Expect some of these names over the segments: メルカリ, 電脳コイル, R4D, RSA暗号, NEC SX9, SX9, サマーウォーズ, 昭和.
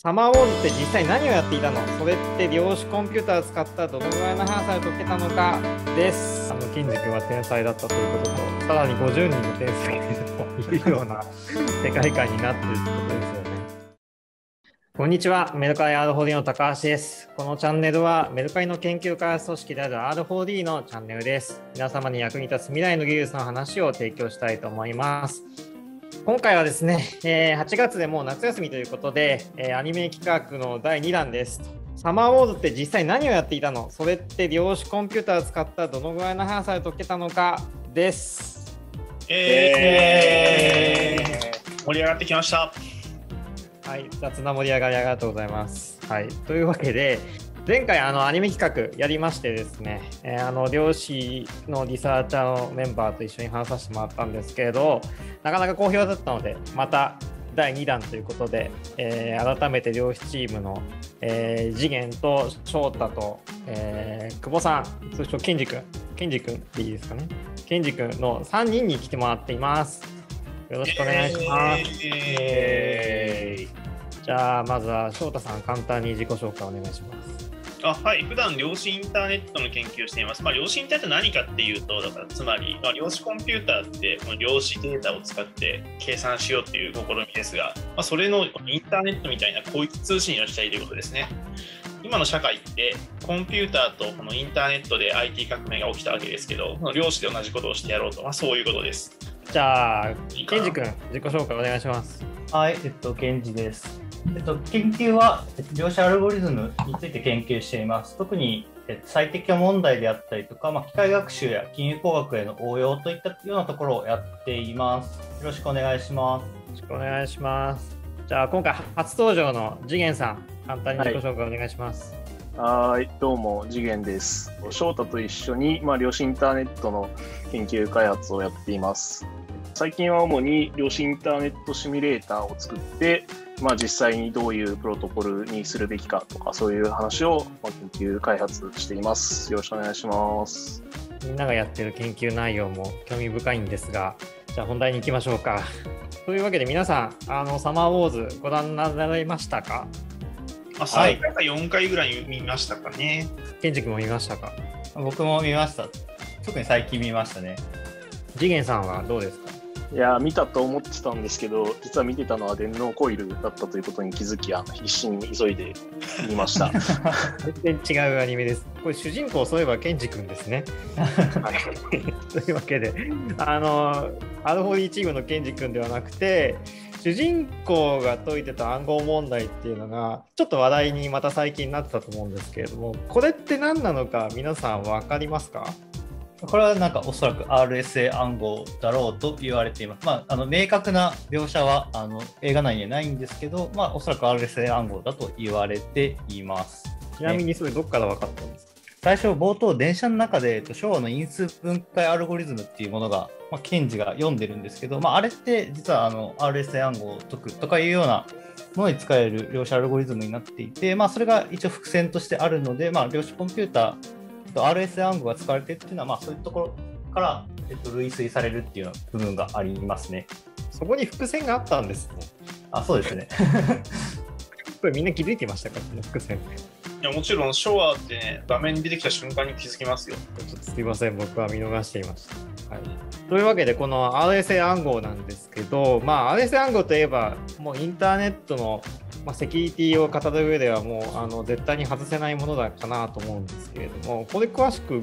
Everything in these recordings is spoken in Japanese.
サマーウォーズって実際何をやっていたの？それって量子コンピューターを使ったどのぐらいの速さで解けたのかです。金次君は天才だったということと、さらに50人の天才というような世界観になっているということですよね。こんにちは、メルカリ R4D の高橋です。このチャンネルはメルカリの研究開発組織である R4D のチャンネルです。皆様に役に立つ未来の技術の話を提供したいと思います。今回はですね、8月でもう夏休みということで、アニメ企画の第2弾です。サマーウォーズって実際何をやっていたの？それって量子コンピューターを使ったどのぐらいの速さで解けたのかです。盛り上がってきました。はい、雑な盛り上がりありがとうございます。はい、というわけで、前回アニメ企画やりましてですね、量子のリサーチャーのメンバーと一緒に話させてもらったんですけれど、なかなか好評だったのでまた第2弾ということで、改めて量子チームの、次元と翔太と、久保さん、通称金次君でいいですかね、金次君の3人に来てもらっています。よろしくお願いします。じゃあまずは翔太さん、簡単に自己紹介お願いします。はい、普段量子インターネットの研究をしています。量子インターネットは何かっていうと、だからつまり、量子コンピューターって量子データを使って計算しようっていう試みですが、それのインターネットみたいな広域通信をしたいということですね。今の社会ってコンピューターとこのインターネットで IT 革命が起きたわけですけど、量子で同じことをしてやろうと、そういうことです。じゃあ、ケンジ君、自己紹介お願いします。はい、ケンジです。研究は量子アルゴリズムについて研究しています。特に最適化問題であったりとか、機械学習や金融工学への応用といったようなところをやっています。よろしくお願いします。よろしくお願いします。じゃあ今回初登場の次元さん、簡単に自己紹介お願いします。はい、どうも次元です。翔太と一緒に量子インターネットの研究開発をやっています。最近は主に量子インターネットシミュレーターを作って、実際にどういうプロトコルにするべきかとか、そういう話を研究開発しています。よろしくお願いします。みんながやってる研究内容も興味深いんですが、じゃあ本題に行きましょうか。というわけで皆さん、サマーウォーズご覧になられましたか？3回か4回ぐらい見ましたかね。ケンジ君も見ましたか？僕も見ました。特に最近見ましたね。次元さんはどうですか？いや、見たと思ってたんですけど、実は見てたのは電脳コイルだったということに気づき、必死に急いで見ました。全然違うアニメです。これ主人公、そういえばケンジ君ですね。というわけで、R4D チームのケンジ君ではなくて、主人公が解いてた暗号問題っていうのがちょっと話題にまた最近なってたと思うんですけれども、これって何なのか皆さん分かりますか？これはなんかおそらく RSA 暗号だろうと言われています。明確な描写は映画内にはないんですけど、おそらく RSA 暗号だと言われています。ちなみにそれどっから分かったんですか？最初冒頭電車の中で昭和の因数分解アルゴリズムっていうものが、ケンジが読んでるんですけど、あれって実はRSA 暗号を解くとかいうようなものに使える量子アルゴリズムになっていて、それが一応伏線としてあるので、量子コンピューターRSA 暗号が使われているというのは、そういうところから、類推されるっていう部分がありますね。そこに伏線があったんですね。そうですね。これみんな気づいてましたか、この伏線。いや、もちろん昭和ってね、画面に出てきた瞬間に気づきますよ。ちょっとすみません、僕は見逃していました。はい、というわけでこの RSA 暗号なんですけど、RSA 暗号といえばもうインターネットのセキュリティを語る上ではもう絶対に外せないものだかなと思うんですけれども、これ詳しく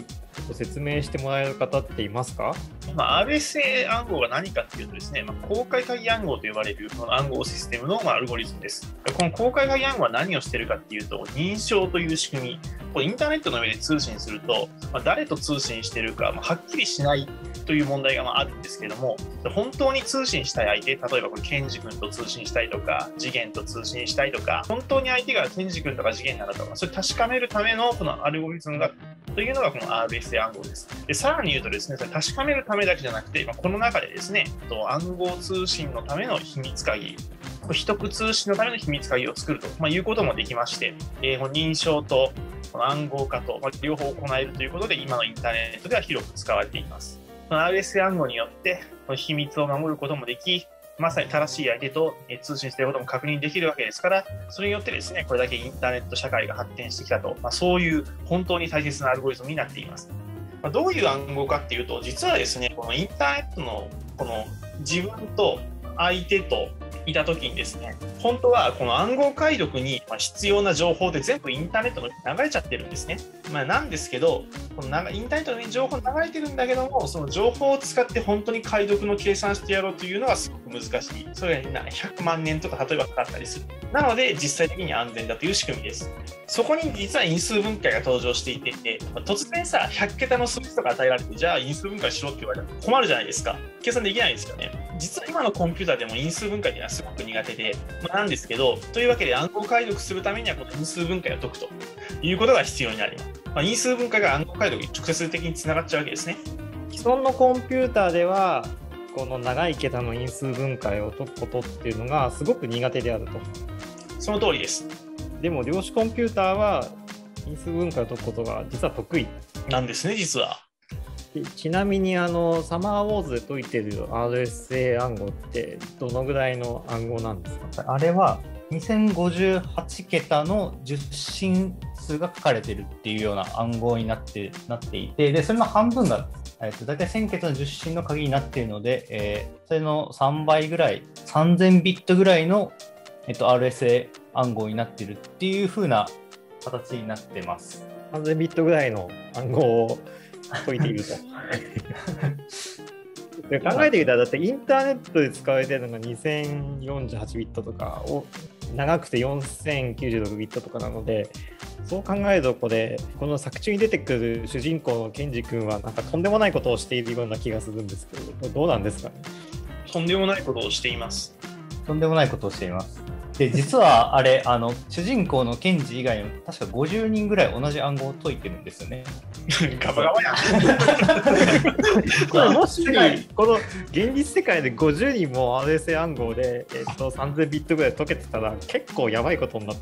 説明してもらえる方っていますか？RSA 暗号が何かっていうとですね、公開鍵暗号と呼ばれるこの暗号システムのアルゴリズムです。この公開鍵暗号は何をしているかっていうと、認証という仕組み、これインターネットの上で通信すると、誰と通信しているかはっきりしないという問題があるんですけども、本当に通信したい相手、例えばこれケンジ君と通信したいとか、次元と通信したいとか、本当に相手がケンジ君とか次元なのか、それを確かめるためのこのアルゴリズムがというのがこの RSA 暗号です。で、さらに言うとですね、それ確かめるためだけじゃなくて、この中でですね、暗号通信のための秘密鍵、秘匿通信のための秘密鍵を作ると、いうこともできまして、認証とこの暗号化と、両方行えるということで、今のインターネットでは広く使われています。RSA 暗号によってこの秘密を守ることもでき、まさに正しい相手と通信していることも確認できるわけですから、それによってですね、これだけインターネット社会が発展してきたと、そういう本当に大切なアルゴリズムになっています。どういう暗号かっていうと、実はですね、このインターネットのこの自分と相手といた時にですね、本当はこの暗号解読に必要な情報で全部インターネットに流れちゃってるんですね。なんですけど、このインターネットに情報流れてるんだけども、その情報を使って本当に解読の計算してやろうというのがすごく難しい。それが100万年とか例えばかかったりする。なので実際的に安全だという仕組みです。そこに実は因数分解が登場していて、突然さ、100桁の数字とか与えられて、じゃあ因数分解しろって言われたら困るじゃないですか。計算できないですよね。実は今のコンピューターでも因数分解っていうのはすごく苦手で、なんですけど、というわけで暗号解読するためにはこの因数分解を解くということが必要になります。因数分解が暗号解読に直接的につながっちゃうわけですね。既存のコンピューターでは、この長い桁の因数分解を解くことっていうのがすごく苦手であると。その通りです。でも量子コンピューターは因数分解を解くことが実は得意なんですね、実は。ちなみにサマーウォーズで解いてる RSA 暗号ってどのぐらいの暗号なんですか？あれは2058桁の10進数が書かれてるっていうような暗号になっていて、でそれの半分が大体1000桁の10進の鍵になっているので、それの3倍ぐらい3000ビットぐらいの、RSA 暗号になってるっていう風な形になってます。3000ビットぐらいの暗号を解いていると考えてみたら、だってインターネットで使われているのが2048ビットとかを長くて4096ビットとかなので、そう考えるとこの作中に出てくる主人公のケンジ君はなんかとんでもないことをしているような気がするんですけど、どうなんですかね。とんでもないことをしています。とんでもないことをしています。で実はあれ主人公のケンジ以外の確か50人ぐらい同じ暗号を解いてるんですよね。ガバガバやこれもしこの現実世界で50人も RSA 暗号で、3000ビットぐらい解けてたら結構やばいことになっ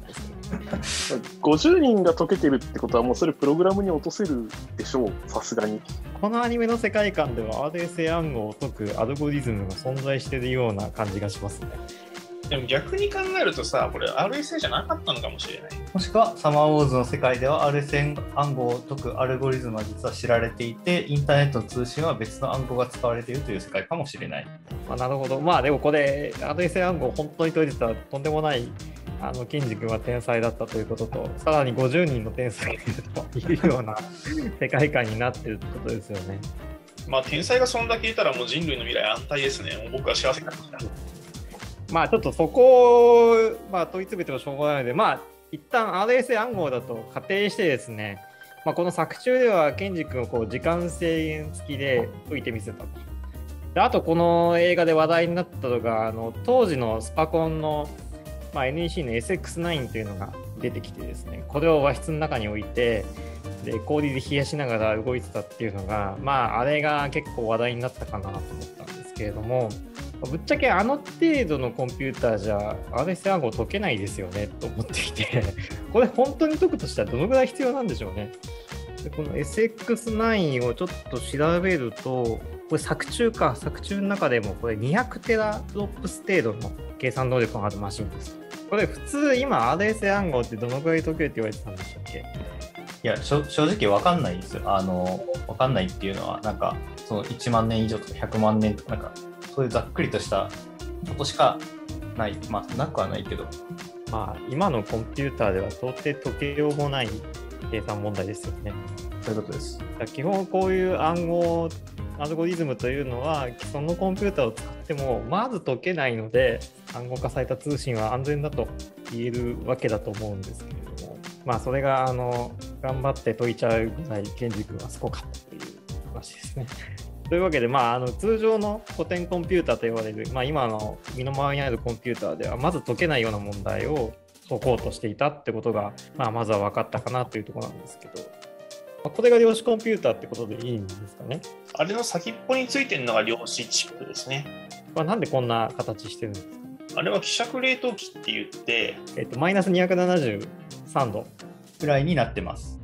たんですよね。50人が解けてるってことはもうそれプログラムに落とせるでしょう、さすがに。このアニメの世界観では RSA 暗号を解くアルゴリズムが存在しているような感じがしますね。でも逆に考えるとさ、これ RSA じゃなかったのかもしれない。もしくはサマーウォーズの世界では RSA 暗号を解くアルゴリズムは実は知られていて、インターネットの通信は別の暗号が使われているという世界かもしれない。なるほど。でもこれ RSA 暗号を本当に解いてたらとんでもないケンジ君は天才だったということと、さらに50人の天才というような世界観になってるってことですよね。天才がそんだけいたらもう人類の未来安泰ですね。もう僕は幸せになりました。ちょっとそこを問い詰めてもしょうがないので、一旦 RSA 暗号だと仮定してですね、この作中ではケンジ君を時間制限付きで解いてみせたと。であとこの映画で話題になったのが当時のスパコンの、NEC の SX9 というのが出てきてですね、これを和室の中に置いてで氷で冷やしながら動いてたっていうのが、あれが結構話題になったかなと思ったんですけれども、ぶっちゃけ程度のコンピューターじゃ RSA 暗号解けないですよねと思っていてこれ本当に解くとしたらどのぐらい必要なんでしょうね。でこの SX9 をちょっと調べると、これ作中の中でもこれ200テラフロップス程度の計算能力のあるマシンです。これ普通今 RSA 暗号ってどのぐらい解けるって言われてたんでしたっけ？いや正直分かんないですよ。分かんないっていうのはなんかその1万年以上とか100万年とかなんかそういうざっくりとしたことしかない、なくはないけど、今のコンピューターでは到底解けようもない計算問題ですよね。そういうことです。基本こういうアルゴリズムというのは既存のコンピューターを使ってもまず解けないので、暗号化された通信は安全だと言えるわけだと思うんですけれども、それが頑張って解いちゃうぐらいケンジ君はすごかったという話ですね。というわけで、通常の古典コンピューターと呼ばれる、今の身の回りにあるコンピューターではまず解けないような問題を解こうとしていたってことが、まずは分かったかなというところなんですけど、これが量子コンピューターってことでいいんですかね。あれの先っぽについてるのが量子チップですね。なんでこんな形してるんですか？あれは希釈冷凍機って言って、マイナス273度くらいになってます。